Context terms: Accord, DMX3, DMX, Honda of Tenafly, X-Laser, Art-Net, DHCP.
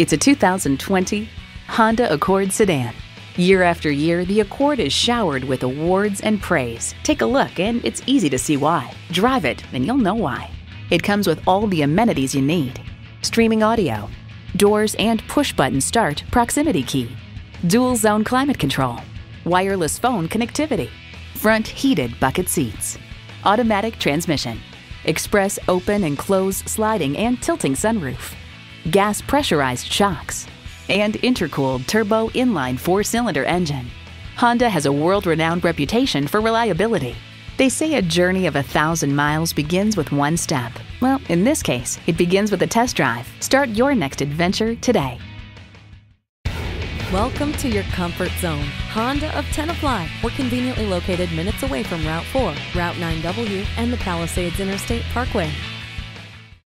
It's a 2020 Honda Accord sedan. Year after year, the Accord is showered with awards and praise. Take a look, and it's easy to see why. Drive it, and you'll know why. It comes with all the amenities you need. Streaming audio, doors and push-button start proximity key, dual zone climate control, wireless phone connectivity, front heated bucket seats, automatic transmission, express open and close sliding and tilting sunroof, gas pressurized shocks, and intercooled turbo inline four-cylinder engine. Honda has a world-renowned reputation for reliability. They say a journey of 1,000 miles begins with one step. Well, in this case, it begins with a test drive. Start your next adventure today. Welcome to your comfort zone. Honda of Tenafly. We're conveniently located minutes away from Route 4, Route 9W, and the Palisades Interstate Parkway.